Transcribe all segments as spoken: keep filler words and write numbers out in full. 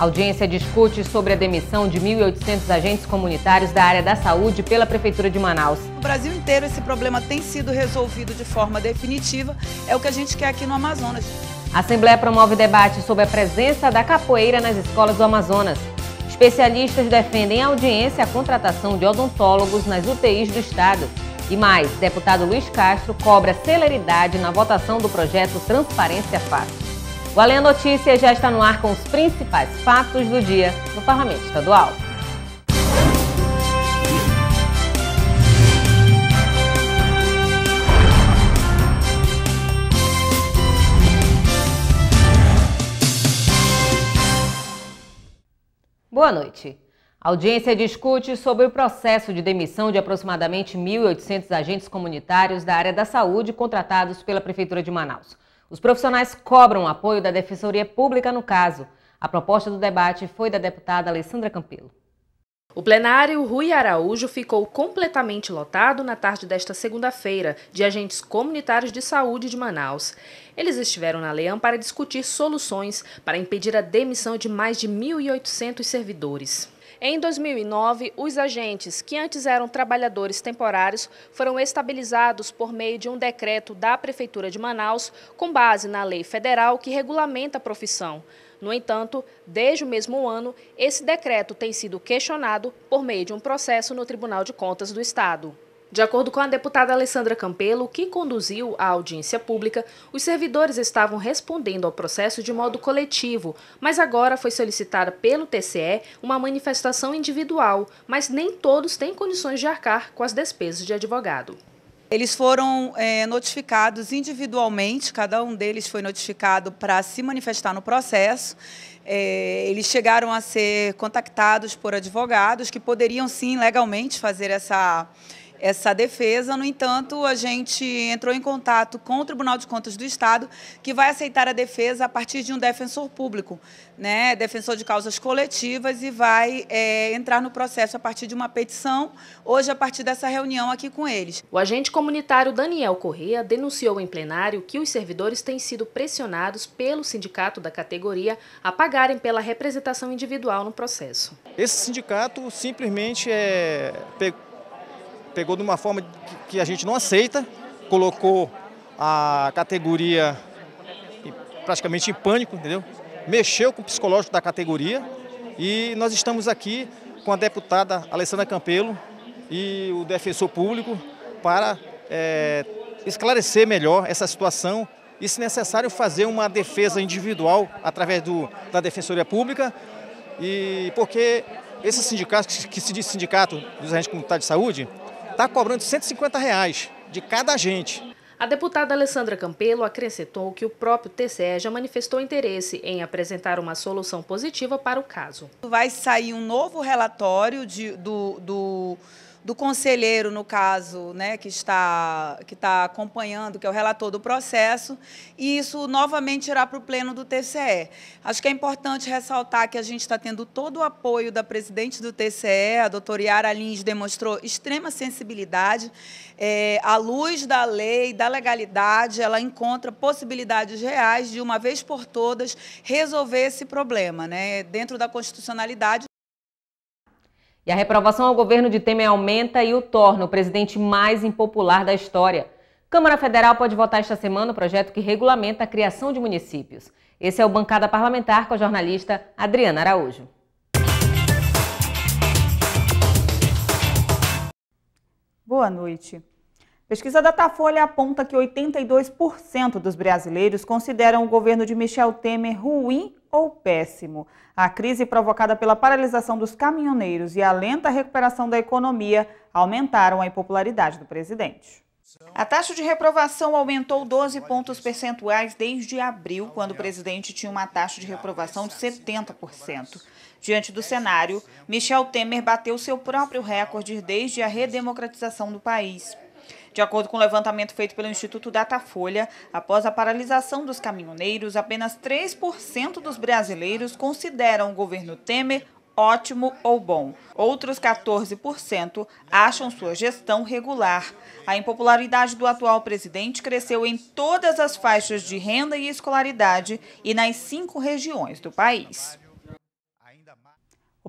A audiência discute sobre a demissão de mil e oitocentos agentes comunitários da área da saúde pela Prefeitura de Manaus. No Brasil inteiro esse problema tem sido resolvido de forma definitiva, é o que a gente quer aqui no Amazonas. A Assembleia promove debate sobre a presença da capoeira nas escolas do Amazonas. Especialistas defendem a audiência a contratação de odontólogos nas U T Is do Estado. E mais, deputado Luiz Castro cobra celeridade na votação do projeto Transparência Fácil. O Aleam Notícias já está no ar com os principais fatos do dia no Parlamento Estadual. Boa noite. A audiência discute sobre o processo de demissão de aproximadamente mil e oitocentos agentes comunitários da área da saúde contratados pela Prefeitura de Manaus. Os profissionais cobram apoio da Defensoria Pública no caso. A proposta do debate foi da deputada Alessandra Campelo. O plenário Rui Araújo ficou completamente lotado na tarde desta segunda-feira de agentes comunitários de saúde de Manaus. Eles estiveram na Aleam para discutir soluções para impedir a demissão de mais de mil e oitocentos servidores. Em dois mil e nove, os agentes, que antes eram trabalhadores temporários, foram estabilizados por meio de um decreto da Prefeitura de Manaus, com base na lei federal que regulamenta a profissão. No entanto, desde o mesmo ano, esse decreto tem sido questionado por meio de um processo no Tribunal de Contas do Estado. De acordo com a deputada Alessandra Campelo, que conduziu a audiência pública, os servidores estavam respondendo ao processo de modo coletivo, mas agora foi solicitada pelo T C E uma manifestação individual, mas nem todos têm condições de arcar com as despesas de advogado. Eles foram é, notificados individualmente, cada um deles foi notificado para se manifestar no processo. É, eles chegaram a ser contactados por advogados que poderiam sim legalmente fazer essa... essa defesa. No entanto, a gente entrou em contato com o Tribunal de Contas do Estado, que vai aceitar a defesa a partir de um defensor público, né, defensor de causas coletivas, e vai é, entrar no processo a partir de uma petição, hoje a partir dessa reunião aqui com eles. O agente comunitário Daniel Corrêa denunciou em plenário que os servidores têm sido pressionados pelo sindicato da categoria a pagarem pela representação individual no processo. Esse sindicato simplesmente é... pegou de uma forma que a gente não aceita, colocou a categoria praticamente em pânico, entendeu? Mexeu com o psicológico da categoria, e nós estamos aqui com a deputada Alessandra Campelo e o defensor público para é, esclarecer melhor essa situação e, se necessário, fazer uma defesa individual através do, da Defensoria Pública, e porque esse sindicato, que se diz sindicato dos agentes comunitários de saúde, está cobrando cento e cinquenta reais de cada agente. A deputada Alessandra Campelo acrescentou que o próprio T C E já manifestou interesse em apresentar uma solução positiva para o caso. Vai sair um novo relatório de, do, do, do conselheiro, no caso, né, que está, que está acompanhando, que é o relator do processo, e isso novamente irá para o pleno do T C E. Acho que é importante ressaltar que a gente está tendo todo o apoio da presidente do T C E, a doutora Yara Lins demonstrou extrema sensibilidade, é, à luz da lei, da legalidade, ela encontra possibilidades reais de, uma vez por todas, resolver esse problema, né, dentro da constitucionalidade. E a reprovação ao governo de Temer aumenta e o torna o presidente mais impopular da história. Câmara Federal pode votar esta semana o projeto que regulamenta a criação de municípios. Esse é o Bancada Parlamentar com a jornalista Adriana Araújo. Boa noite. Pesquisa Datafolha aponta que oitenta e dois por cento dos brasileiros consideram o governo de Michel Temer ruim ou péssimo. A crise provocada pela paralisação dos caminhoneiros e a lenta recuperação da economia aumentaram a impopularidade do presidente. A taxa de reprovação aumentou doze pontos percentuais desde abril, quando o presidente tinha uma taxa de reprovação de setenta por cento. Diante do cenário, Michel Temer bateu seu próprio recorde desde a redemocratização do país. De acordo com o levantamento feito pelo Instituto Datafolha, após a paralisação dos caminhoneiros, apenas três por cento dos brasileiros consideram o governo Temer ótimo ou bom. Outros quatorze por cento acham sua gestão regular. A impopularidade do atual presidente cresceu em todas as faixas de renda e escolaridade e nas cinco regiões do país.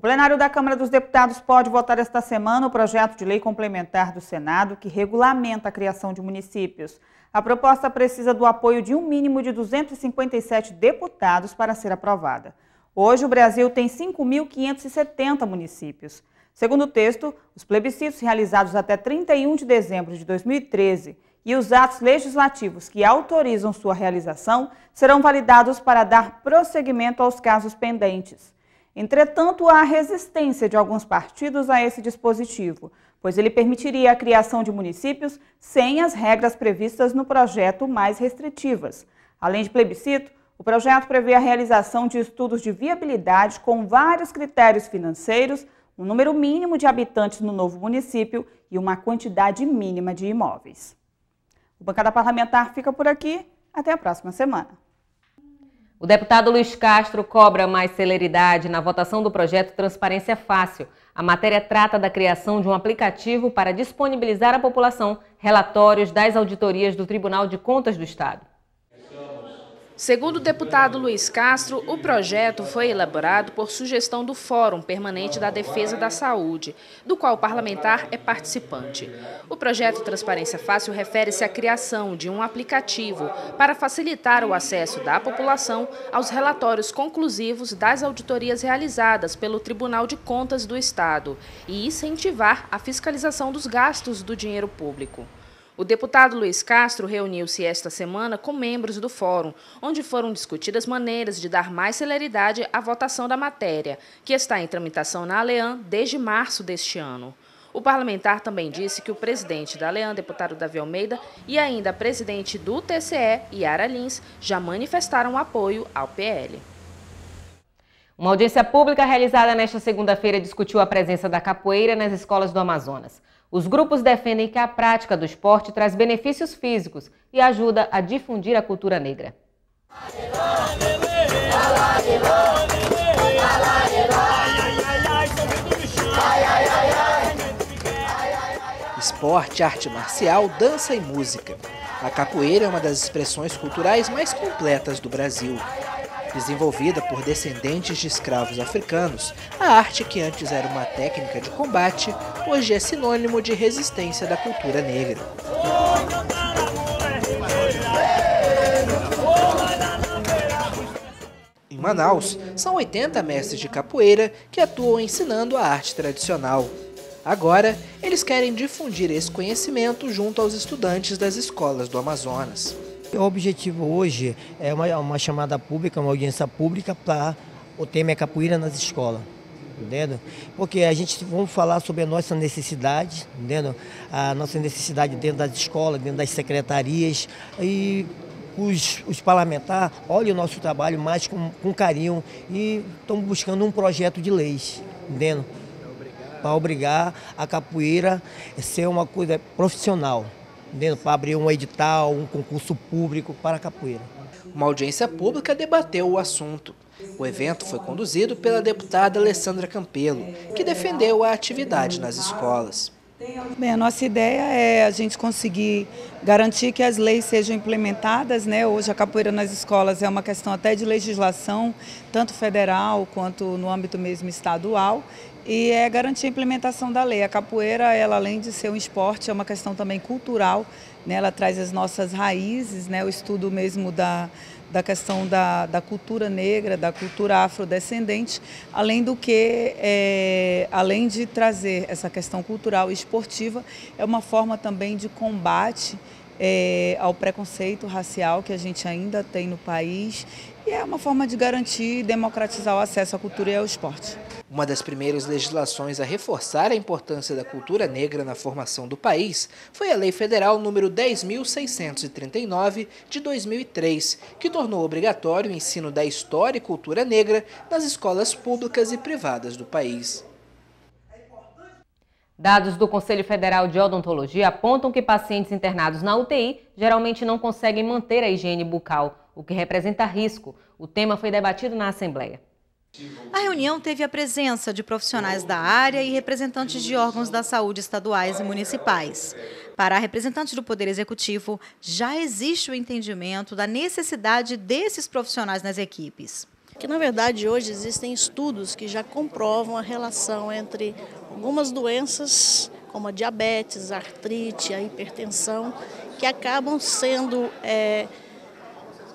O plenário da Câmara dos Deputados pode votar esta semana o projeto de lei complementar do Senado que regulamenta a criação de municípios. A proposta precisa do apoio de um mínimo de duzentos e cinquenta e sete deputados para ser aprovada. Hoje, o Brasil tem cinco mil quinhentos e setenta municípios. Segundo o texto, os plebiscitos realizados até trinta e um de dezembro de dois mil e treze e os atos legislativos que autorizam sua realização serão validados para dar prosseguimento aos casos pendentes. Entretanto, há resistência de alguns partidos a esse dispositivo, pois ele permitiria a criação de municípios sem as regras previstas no projeto mais restritivas. Além de plebiscito, o projeto prevê a realização de estudos de viabilidade com vários critérios financeiros, um número mínimo de habitantes no novo município e uma quantidade mínima de imóveis. O Bancada Parlamentar fica por aqui. Até a próxima semana. O deputado Luiz Castro cobra mais celeridade na votação do projeto Transparência Fácil. A matéria trata da criação de um aplicativo para disponibilizar à população relatórios das auditorias do Tribunal de Contas do Estado. Segundo o deputado Luiz Castro, o projeto foi elaborado por sugestão do Fórum Permanente da Defesa da Saúde, do qual o parlamentar é participante. O projeto Transparência Fácil refere-se à criação de um aplicativo para facilitar o acesso da população aos relatórios conclusivos das auditorias realizadas pelo Tribunal de Contas do Estado e incentivar a fiscalização dos gastos do dinheiro público. O deputado Luiz Castro reuniu-se esta semana com membros do fórum, onde foram discutidas maneiras de dar mais celeridade à votação da matéria, que está em tramitação na Aleam desde março deste ano. O parlamentar também disse que o presidente da Aleam, deputado Davi Almeida, e ainda a presidente do T C E, Yara Lins, já manifestaram apoio ao P L. Uma audiência pública realizada nesta segunda-feira discutiu a presença da capoeira nas escolas do Amazonas. Os grupos defendem que a prática do esporte traz benefícios físicos e ajuda a difundir a cultura negra. Esporte, arte marcial, dança e música. A capoeira é uma das expressões culturais mais completas do Brasil. Desenvolvida por descendentes de escravos africanos, a arte que antes era uma técnica de combate, hoje é sinônimo de resistência da cultura negra. Em Manaus, são oitenta mestres de capoeira que atuam ensinando a arte tradicional. Agora, eles querem difundir esse conhecimento junto aos estudantes das escolas do Amazonas. O objetivo hoje é uma, uma chamada pública, uma audiência pública para o tema capoeira nas escolas, entendeu? Porque a gente vamos falar sobre a nossa necessidade, entendeu? A nossa necessidade dentro das escolas, dentro das secretarias e os, os parlamentares olham o nosso trabalho mais com, com carinho e estão buscando um projeto de leis, entendeu? Para obrigar a capoeira a ser uma coisa profissional. Para abrir um edital, um concurso público para a capoeira. Uma audiência pública debateu o assunto. O evento foi conduzido pela deputada Alessandra Campelo, que defendeu a atividade nas escolas. Bem, a nossa ideia é a gente conseguir garantir que as leis sejam implementadas, né? Hoje a capoeira nas escolas é uma questão até de legislação, tanto federal quanto no âmbito mesmo estadual, e é garantir a implementação da lei. A capoeira, ela, além de ser um esporte, é uma questão também cultural, né? Ela traz as nossas raízes, né? O estudo mesmo da... da questão da, da cultura negra, da cultura afrodescendente, além do que, é, além de trazer essa questão cultural e esportiva, é uma forma também de combate é, ao preconceito racial que a gente ainda tem no país e é uma forma de garantir e democratizar o acesso à cultura e ao esporte. Uma das primeiras legislações a reforçar a importância da cultura negra na formação do país foi a Lei Federal nº dez mil seiscentos e trinta e nove, de dois mil e três, que tornou obrigatório o ensino da história e cultura negra nas escolas públicas e privadas do país. Dados do Conselho Federal de Odontologia apontam que pacientes internados na U T I geralmente não conseguem manter a higiene bucal, o que representa risco. O tema foi debatido na Assembleia. A reunião teve a presença de profissionais da área e representantes de órgãos da saúde estaduais e municipais. Para a representante do Poder Executivo, já existe o entendimento da necessidade desses profissionais nas equipes. que na verdade hoje existem estudos que já comprovam a relação entre algumas doenças, como a diabetes, a artrite, a hipertensão, que acabam sendo, é,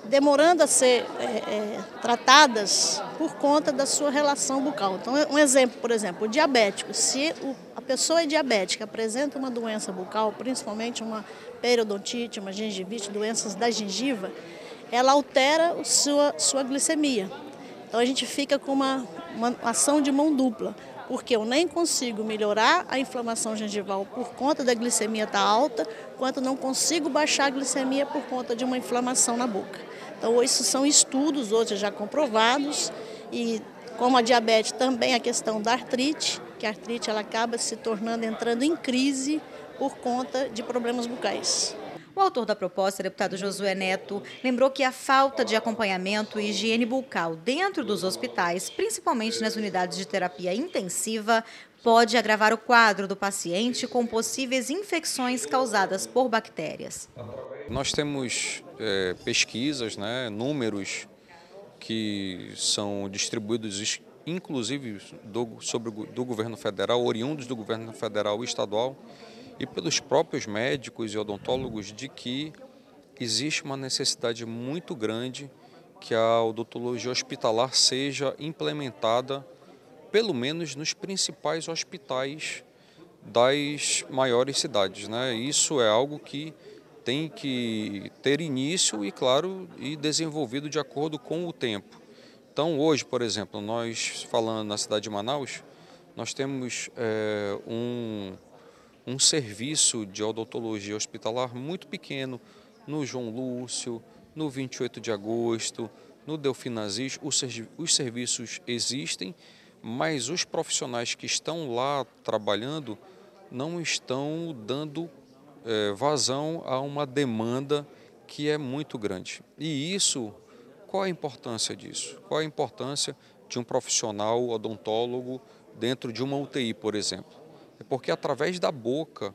demorando a ser é, é, tratadas por conta da sua relação bucal. Então, um exemplo, por exemplo, o diabético. Se o, a pessoa é diabética, apresenta uma doença bucal, principalmente uma periodontite, uma gengivite, doenças da gengiva, ela altera a sua, sua glicemia. Então, a gente fica com uma, uma ação de mão dupla, porque eu nem consigo melhorar a inflamação gengival por conta da glicemia estar alta, quanto não consigo baixar a glicemia por conta de uma inflamação na boca. Então, isso são estudos hoje já comprovados, e como a diabetes também a questão da artrite, que a artrite ela acaba se tornando, entrando em crise por conta de problemas bucais. O autor da proposta, deputado Josué Neto, lembrou que a falta de acompanhamento e higiene bucal dentro dos hospitais, principalmente nas unidades de terapia intensiva, pode agravar o quadro do paciente com possíveis infecções causadas por bactérias. Nós temos é, pesquisas, né, números que são distribuídos inclusive do, sobre, do governo federal, oriundos do governo federal e estadual, e pelos próprios médicos e odontólogos, de que existe uma necessidade muito grande que a odontologia hospitalar seja implementada, pelo menos nos principais hospitais das maiores cidades, né? Isso é algo que tem que ter início e, claro, e desenvolvido de acordo com o tempo. Então, hoje, por exemplo, nós falando na cidade de Manaus, nós temos é, um... um serviço de odontologia hospitalar muito pequeno no João Lúcio, no vinte e oito de agosto, no Delfim Aziz. Os serviços existem, mas os profissionais que estão lá trabalhando não estão dando é, vazão a uma demanda que é muito grande. E isso, qual a importância disso? Qual a importância de um profissional odontólogo dentro de uma U T I, por exemplo? É porque através da boca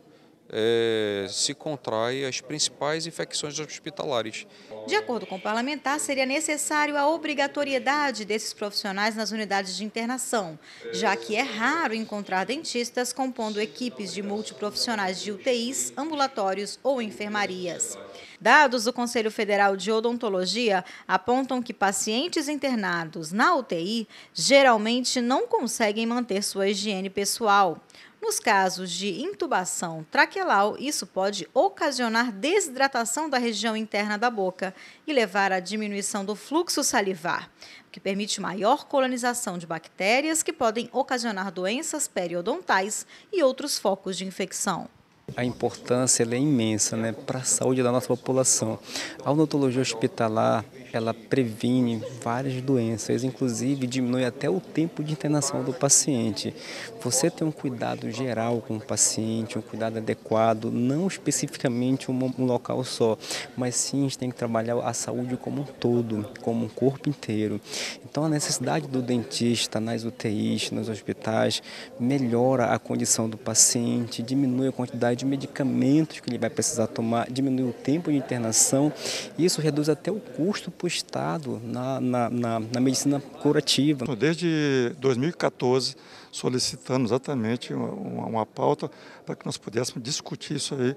é, se contrai as principais infecções hospitalares. De acordo com o parlamentar, seria necessário a obrigatoriedade desses profissionais nas unidades de internação, já que é raro encontrar dentistas compondo equipes de multiprofissionais de U T Is, ambulatórios ou enfermarias. Dados do Conselho Federal de Odontologia apontam que pacientes internados na U T I geralmente não conseguem manter sua higiene pessoal. Nos casos de intubação traqueal, isso pode ocasionar desidratação da região interna da boca e levar à diminuição do fluxo salivar, o que permite maior colonização de bactérias que podem ocasionar doenças periodontais e outros focos de infecção. A importância ela é imensa, né, para a saúde da nossa população. A odontologia hospitalar ela previne várias doenças, inclusive diminui até o tempo de internação do paciente. Você tem um cuidado geral com o paciente, um cuidado adequado, não especificamente um, um local só, mas sim a gente tem que trabalhar a saúde como um todo, como um corpo inteiro. Então a necessidade do dentista nas U T Is, nos hospitais, melhora a condição do paciente, diminui a quantidade de medicamentos que ele vai precisar tomar, diminui o tempo de internação, e isso reduz até o custo para o Estado na, na, na, na medicina curativa. Desde dois mil e quatorze, solicitando exatamente uma, uma pauta para que nós pudéssemos discutir isso aí,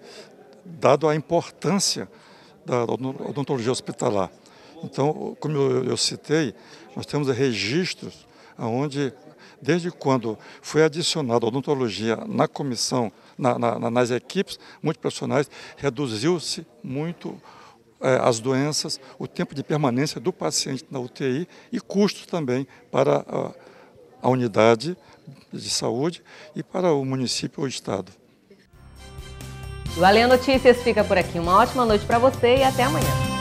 dado a importância da odontologia hospitalar. Então, como eu, eu citei, nós temos registros onde, desde quando foi adicionada a odontologia na comissão, na, na, nas equipes multiprofissionais, reduziu-se muito as doenças, o tempo de permanência do paciente na U T I e custos também para a unidade de saúde e para o município ou estado. O Aleam Notícias fica por aqui. Uma ótima noite para você e até amanhã.